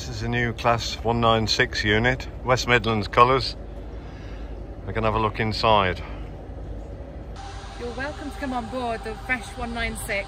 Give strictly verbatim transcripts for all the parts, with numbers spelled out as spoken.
This is a new Class one ninety-six unit, West Midlands colours. We're going to have a look inside. You're welcome to come on board the fresh one ninety-six.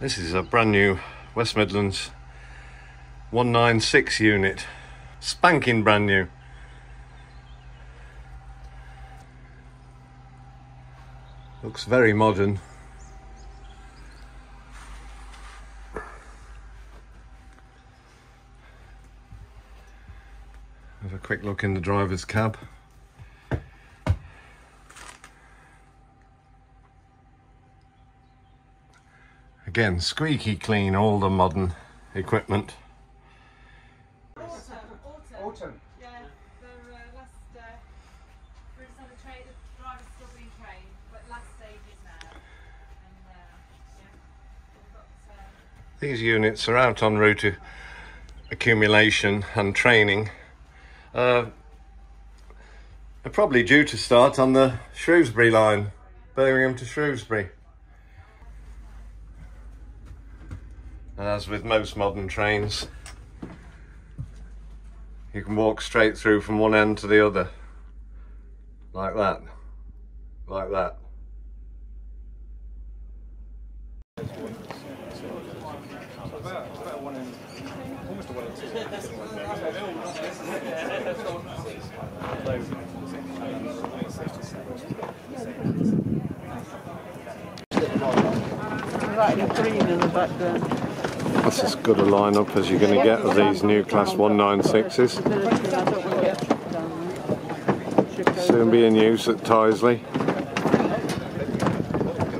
This is a brand new West Midlands one ninety-six unit, spanking brand new. Looks very modern. Have a quick look in the driver's cab. Again, squeaky clean, all the modern equipment. Autumn, autumn. autumn. Yeah, for uh, last, uh, we're just on the train, the driver's still being trained, but last stages now. And, uh, yeah, we've got, uh... These units are out en route to accumulation and training. Uh, they're probably due to start on the Shrewsbury line, Birmingham to Shrewsbury. And as with most modern trains, you can walk straight through from one end to the other, like that, like that. Right, the green in the background. That's as good a lineup as you're going to get of these new Class one ninety-sixes. Soon be in use at Tyseley.